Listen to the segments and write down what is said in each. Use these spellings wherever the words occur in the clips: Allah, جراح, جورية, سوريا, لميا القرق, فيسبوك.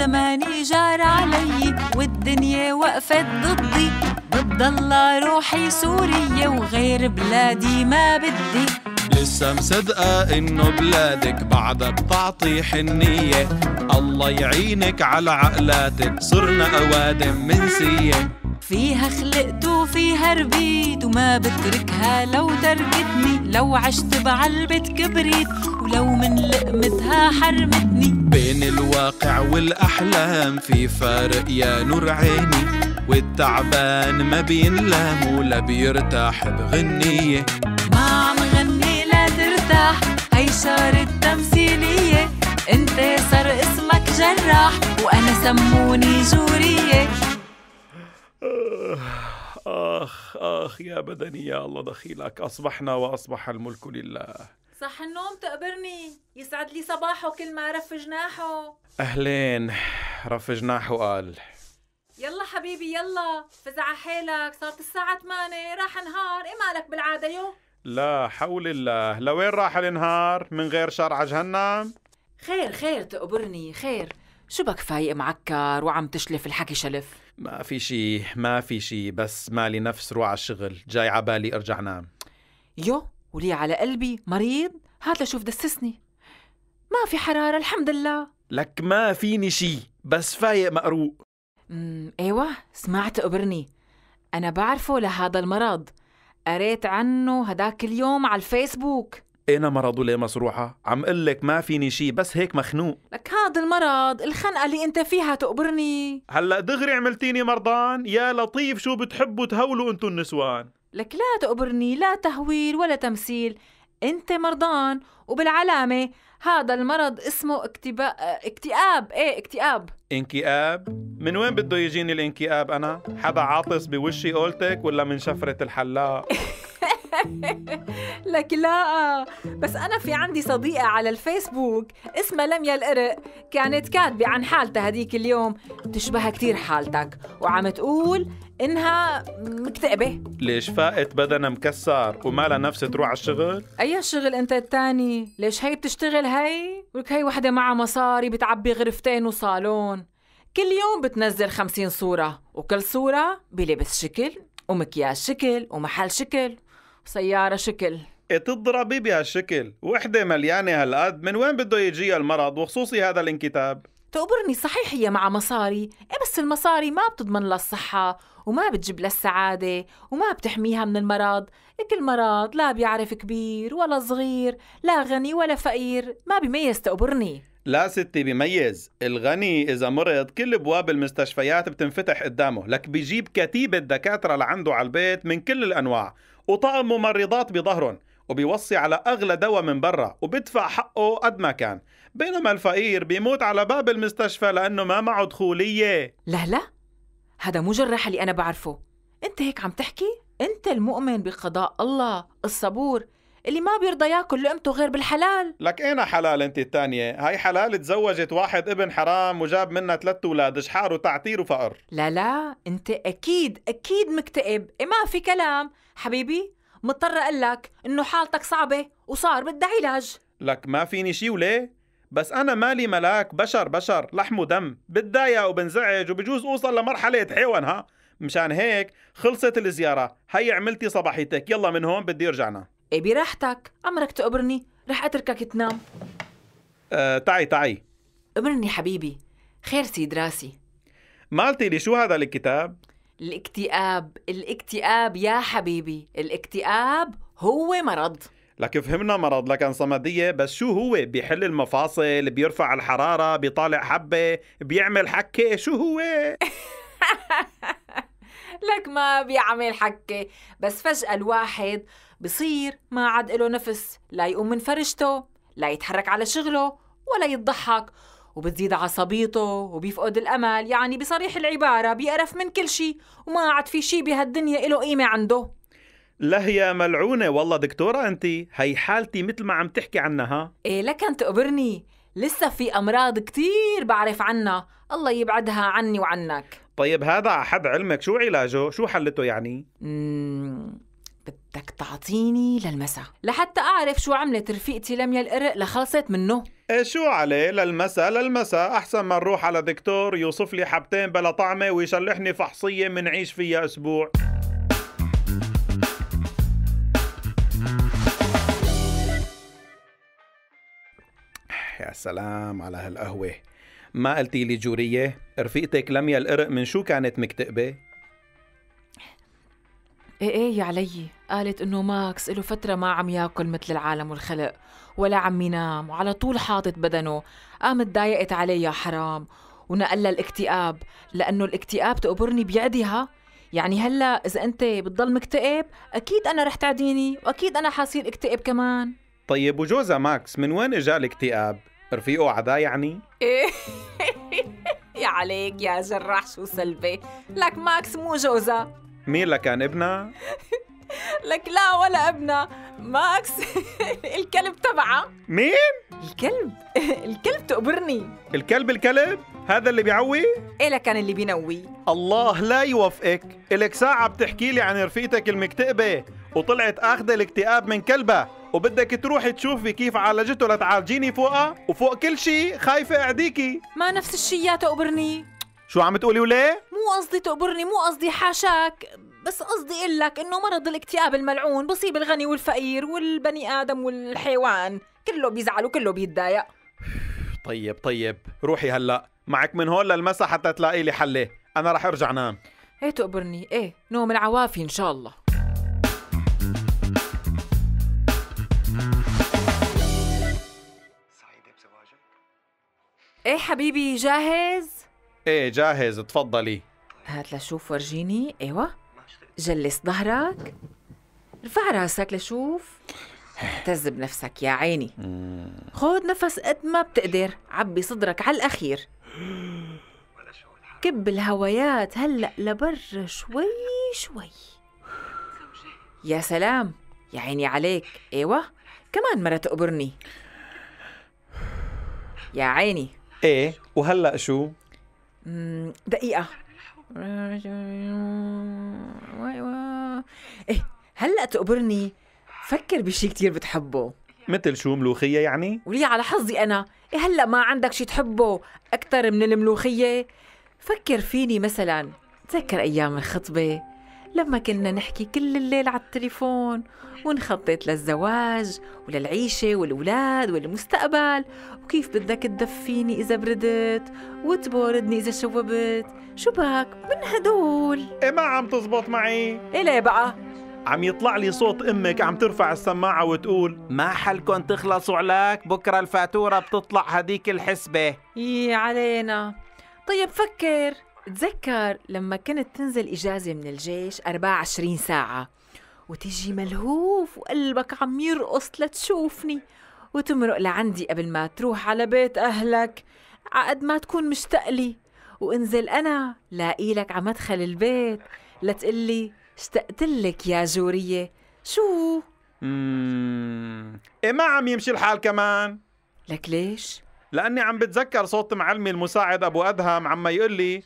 زماني جار علي والدنيا وقفت ضدي، ضد الله روحي سورية وغير بلادي ما بدي. لسه مصدقة إنه بلادك بعدها بتعطي حنية، الله يعينك على عقلاتك صرنا أوادم منسية. فيها خلقت وفيها ربيت وما بتركها لو تركتني، لو عشت بعلبة كبريت ولو من لقمتها حرمتني. بين الواقع والأحلام في فارق يا نور عيني، والتعبان ما بينلام ولا بيرتاح بغنية. ما عم غني لا ترتاح هي شارة تمثيلية، انت صار اسمك جراح وأنا سموني جورية. آخ آخ يا بدني يا الله دخيلك، أصبحنا وأصبح الملك لله. صح النوم تقبرني، يسعد لي صباحه كل ما رف جناحه. أهلين، رف جناحه قال. يلا حبيبي يلا، فزع حالك، صارت الساعة 8 راح نهار، إيه مالك بالعادة يو؟ لا حول الله، لوين راح النهار؟ من غير شر ع جهنم؟ خير خير تقبرني خير، شو بك فايق معكر وعم تشلف الحكي شلف؟ ما في شي ما في شي، بس مالي نفس روح على الشغل، جاي عبالي ارجع نام. يو ولي على قلبي مريض، هات لشوف دسسني. ما في حرارة الحمد لله. لك ما فيني شي، بس فايق مقروق. ايوه سمعت قبرني، أنا بعرفه لهذا المرض، قريت عنه هداك اليوم على الفيسبوك. أنا مرضه ليه مصروحة؟ عم قلك ما فيني شي، بس هيك مخنوق. لك هذا المرض، الخنقة اللي أنت فيها تقبرني. هلا دغري عملتيني مرضان؟ يا لطيف شو بتحبوا تهولوا أنتو النسوان. لك لا تقبرني، لا تهويل ولا تمثيل، أنت مرضان وبالعلامة. هذا المرض اسمه اكتئاب. ايه اكتئاب؟ انكئاب؟ من وين بده يجيني الانكئاب أنا؟ حدا عاطس بوشي قولتك ولا من شفرة الحلاق؟ لك لا، بس أنا في عندي صديقة على الفيسبوك اسمها لميا القرق، كانت كاتبة عن حالتها هديك اليوم، بتشبه كتير حالتك، وعم تقول إنها مكتئبة. ليش فاقت بدنا مكسر ومالها نفس تروح على الشغل؟ أي شغل أنت التاني؟ ليش هي بتشتغل هي؟ ولك هي وحدة معها مصاري بتعبي غرفتين وصالون، كل يوم بتنزل 50 صورة، وكل صورة بلبس شكل ومكياج شكل ومحل شكل سيارة شكل. تضربي بهالشكل، وحدة مليانة هالقد، من وين بده يجيها المرض وخصوصي هذا الانكتاب؟ تقبرني صحيح هي مع مصاري، إيه بس المصاري ما بتضمن لها الصحة وما بتجيب لها السعادة وما بتحميها من المرض، كل مرض لا بيعرف كبير ولا صغير، لا غني ولا فقير، ما بيميز تقبرني. لا ستي بيميز، الغني إذا مرض كل بواب المستشفيات بتنفتح قدامه، لك بيجيب كتيبة دكاترة لعنده على البيت من كل الأنواع، وطقم ممرضات بظهرهم، وبيوصي على أغلى دواء من برا، وبدفع حقه قد ما كان، بينما الفقير بيموت على باب المستشفى لأنه ما معه دخولية. لا لا، هذا مو جراح اللي أنا بعرفه. أنت هيك عم تحكي؟ أنت المؤمن بقضاء الله الصبور اللي ما بيرضى ياكل لقمته غير بالحلال. لك أين حلال أنت الثانية؟ هاي حلال تزوجت واحد ابن حرام وجاب منها 3 أولاد، شحار وتعتير وفقر. لا لا، أنت أكيد أكيد مكتئب، ما في كلام حبيبي، مضطر أقول لك إنه حالتك صعبة وصار بدها علاج. لك ما فيني شي وليه؟ بس أنا مالي ملاك، بشر بشر، لحم ودم، بتضايق وبنزعج وبجوز أوصل لمرحلة حيوان. ها مشان هيك خلصت الزيارة، هي عملتي صباحيتك، يلا من هون بدي رجعنا. إيه براحتك، أمرك تقبرني، رح أتركك تنام. تعي تعي قبرني حبيبي، خير سيد راسي. مالتي لي شو هذا الكتاب؟ الاكتئاب، الاكتئاب يا حبيبي، الاكتئاب هو مرض. لك فهمنا مرض، لكن صمدية بس شو هو؟ بيحل المفاصل، بيرفع الحرارة، بيطالع حبة، بيعمل حكة، شو هو؟ لك ما بيعمل حكة، بس فجأة الواحد بصير ما عاد له نفس لا يقوم من فرشته، لا يتحرك على شغله، ولا يتضحك، وبتزيد عصبيته وبيفقد الأمل، يعني بصريح العبارة بيقرف من كل شيء وما عاد في شيء بهالدنيا له قيمة عنده. لا هي ملعونة والله دكتورة أنت، هي حالتي مثل ما عم تحكي عنها. إيه لكن تقبرني، لسه في أمراض كتير بعرف عنها، الله يبعدها عني وعنك. طيب هذا حد علمك شو علاجه؟ شو حلته يعني؟ بدك تعطيني للمساء لحتى أعرف شو عملت رفيقتي لميا القرق لخلصت منه. شو عليه للمسا للمسا، أحسن ما نروح على دكتور يوصف لي حبتين بلا طعمة ويشلحني فحصية منعيش فيها أسبوع. يا سلام على هالقهوة. ما قلتي لي جورية رفيقتك لميا القرق من شو كانت مكتئبة؟ ايه يا علي، قالت انه ماكس إله فترة ما عم ياكل مثل العالم والخلق ولا عم ينام وعلى طول حاطط بدنه، قامت ضايقت علي يا حرام ونقل الاكتئاب، لأنه الاكتئاب تقبرني بيعديها. يعني هلا إذا أنت بتضل مكتئب أكيد أنا رح تعديني وأكيد أنا حاصير اكتئب كمان. طيب وجوزها ماكس من وين إجا الاكتئاب؟ رفيقه عدا يعني؟ يا عليك يا جراح شو سلبي، لك ماكس مو جوزها. مين لكان ابنها؟ لك لا ولا ابنها، ماكس الكلب تبعه. مين؟ الكلب. الكلب تقبرني. الكلب هذا اللي بيعوي؟ ايه لكان اللي بينوي. الله لا يوفقك، الك ساعة بتحكي لي عن رفيقتك المكتئبة وطلعت اخذة الاكتئاب من كلبها، وبدك تروحي تشوفي كيف عالجته لتعالجيني فوقها، وفوق كل شيء خايفة اعديكي. ما نفس الشيء يا تقبرني. شو عم تقولي وليه؟ مو قصدي تقبرني، مو قصدي حاشاك، بس قصدي اقول لك انه مرض الاكتئاب الملعون بصيب الغني والفقير والبني ادم والحيوان، كله بيزعل وكله بيتضايق. طيب روحي هلا، معك من هون للمسا حتى تلاقي لي حله، انا رح ارجع نام. ايه تقبرني، ايه نوم العوافي ان شاء الله. سعيدة بزواجك؟ ايه حبيبي جاهز؟ ايه جاهز، تفضلي. هات لشوف ورجيني. ايوه جلس ظهرك، رفع راسك لشوف، اعتز بنفسك يا عيني، خود نفس قد ما بتقدر، عبي صدرك على الأخير، كب الهوايات هلأ لبرا شوي شوي. يا سلام يا عيني عليك، ايوه كمان مرة تقبرني يا عيني. ايه وهلأ شو؟ دقيقة. إيه هلأ تقبرني فكر بشي كتير بتحبه. مثل شو؟ ملوخية يعني؟ ولي على حظي أنا. إيه هلأ ما عندك شي تحبه أكتر من الملوخية؟ فكر فيني مثلا، تذكر أيام الخطبة لما كنا نحكي كل الليل على التليفون ونخطط للزواج وللعيشة والأولاد والمستقبل، وكيف بدك تدفيني إذا بردت وتبوردني إذا شوبت، شو بك من هدول؟ إيه ما عم تزبط معي. إيه ليه بقى؟ عم يطلع لي صوت أمك عم ترفع السماعة وتقول ما حلكن تخلصوا عليك، بكرة الفاتورة بتطلع هديك الحسبة. إيه علينا. طيب فكر، تذكر لما كنت تنزل إجازة من الجيش 24 ساعة وتجي ملهوف وقلبك عم يرقص لتشوفني وتمرق لعندي قبل ما تروح على بيت أهلك، عقد ما تكون مشتاق لي وانزل أنا لاقيلك على مدخل البيت لتقلي اشتقتلك يا جورية. شو؟ إيه ما عم يمشي الحال كمان. لك ليش؟ لأني عم بتذكر صوت معلمي المساعد أبو أدهم عما يقول لي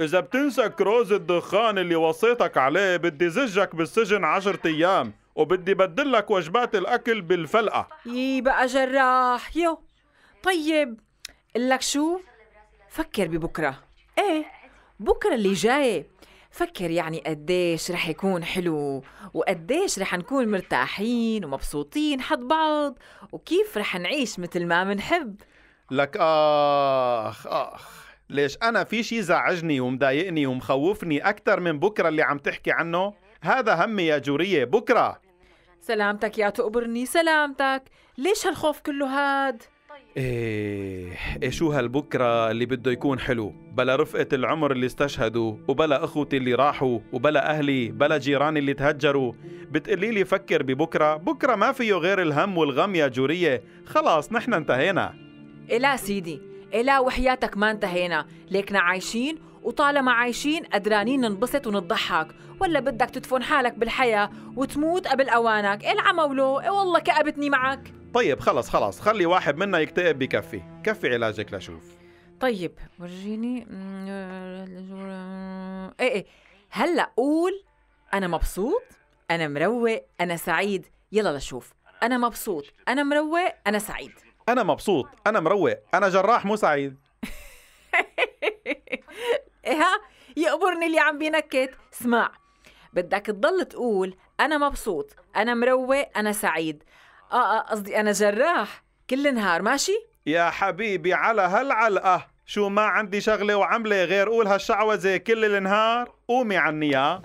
إذا بتنسى كروز الدخان اللي وصيتك عليه بدي زجك بالسجن 10 أيام وبدي بدلك وجبات الأكل بالفلقة. يي بقى جراح يو. طيب قلك شو؟ فكر ببكرة. إيه بكرة اللي جاي فكر، يعني قديش رح يكون حلو وقديش رح نكون مرتاحين ومبسوطين حد بعض وكيف رح نعيش مثل ما منحب. لك آخ ليش أنا في شي زعجني ومضايقني ومخوفني أكتر من بكرة اللي عم تحكي عنه؟ هذا همي يا جورية بكرة. سلامتك يا تقبرني، سلامتك. ليش هالخوف كله هاد؟ إيه شو هالبكرة اللي بده يكون حلو بلا رفقة العمر اللي استشهدوا وبلا أخوتي اللي راحوا وبلا أهلي بلا جيراني اللي تهجروا؟ بتقلي لي فكر ببكرة، بكرة ما فيه غير الهم والغم يا جورية، خلاص نحن انتهينا. إيه لا سيدي، إيه لا وحياتك ما انتهينا، ليكنا عايشين وطالما عايشين قدرانين ننبسط ونضحك، ولا بدك تدفن حالك بالحياة وتموت قبل أوانك؟ إيه العمولو، إيه والله كأبتني معك. طيب خلص خلي واحد منا يكتئب بكفي، كفي علاجك لشوف. طيب ورجيني. إيه هلأ قول أنا مبسوط، أنا مروق، أنا سعيد. يلا لشوف، أنا مبسوط، أنا مروق، أنا سعيد. انا مبسوط، انا مروق، انا جراح مو سعيد. ها يقبرني اللي عم بينكت. اسمع، بدك تضل تقول انا مبسوط، انا مروق، انا سعيد. قصدي انا جراح كل نهار، ماشي؟ يا حبيبي على هالعلقة، شو ما عندي شغلة وعملة غير قول هالشعوذة كل النهار؟ قومي عني يا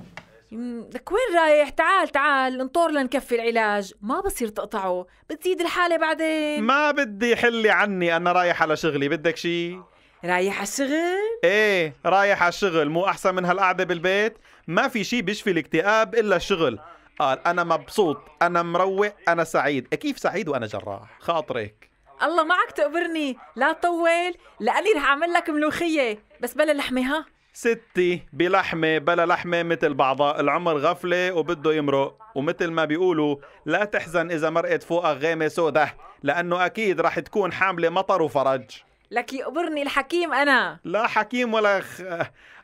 لك. وين رايح؟ تعال تعال انطر لنكفي العلاج، ما بصير تقطعه، بتزيد الحالة بعدين. ما بدي، حلي عني، أنا رايح على شغلي. بدك شي؟ رايح على الشغل؟ ايه رايح على الشغل، مو أحسن من هالقعدة بالبيت؟ ما في شي بيشفي الاكتئاب إلا الشغل. قال أنا مبسوط، أنا مروق، أنا سعيد. كيف سعيد وأنا جراح؟ خاطرك الله معك تقبرني، لا تطول لأني رح أعمل لك ملوخية بس بلا لحمة. ها ستي، بلحمة بلا لحمة مثل بعضها، العمر غفلة وبده يمرق، ومثل ما بيقولوا لا تحزن إذا مرقت فوقها غيمة سودة، لأنه أكيد رح تكون حاملة مطر وفرج. لك يقبرني الحكيم، أنا لا حكيم ولا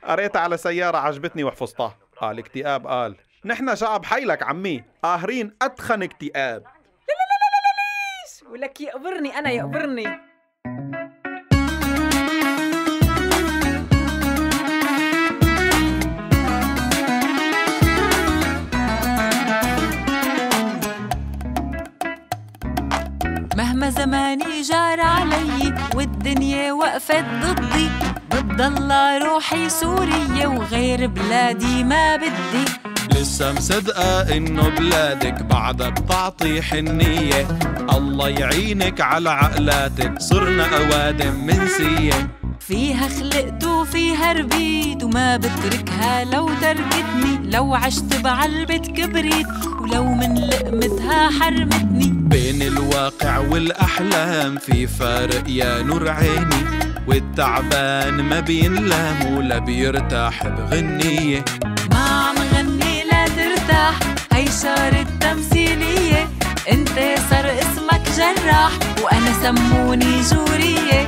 قريتها على سيارة عجبتني وحفظتها. قال اكتئاب، قال نحن شعب حيلك عمي، قاهرين أتخن اكتئاب. لا لا لا لا ليش؟ ولك يقبرني أنا، يقبرني. مهما زماني جار علي والدنيا وقفت ضدي، بتضلها روحي سورية وغير بلادي ما بدي. لسه مصدقة إنه بلادك بعدها بتعطي حنية، الله يعينك على عقلاتك، صرنا أوادم منسية. فيها خلقت وفيها ربيت وما بتركها لو تركتني، لو عشت بعلبة كبريت ولو من لقمتها حرمتني. بين الواقع والأحلام في فارق يا نور عيني، والتعبان ما بينلام ولا بيرتاح بغنية. ما عم غني لا ترتاح، هي شارة تمثيلية، انت صار اسمك جراح وأنا سموني جورية.